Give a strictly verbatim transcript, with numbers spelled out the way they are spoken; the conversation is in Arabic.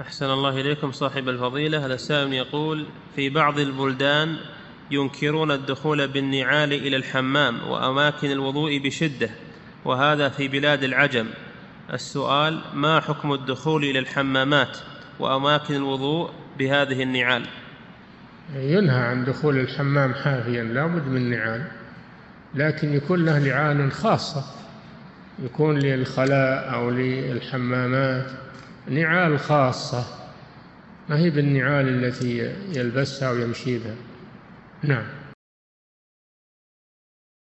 أحسن الله إليكم صاحب الفضيلة. هذا السائل يقول: في بعض البلدان ينكرون الدخول بالنعال إلى الحمام وأماكن الوضوء بشدة، وهذا في بلاد العجم. السؤال: ما حكم الدخول إلى الحمامات وأماكن الوضوء بهذه النعال؟ ينهى عن دخول الحمام حافيا، لا بد من نعال، لكن يكون له نعال خاصة، يكون للخلاء أو للحمامات نعال خاصة، ما هي بالنعال التي يلبسها ويمشي بها. نعم.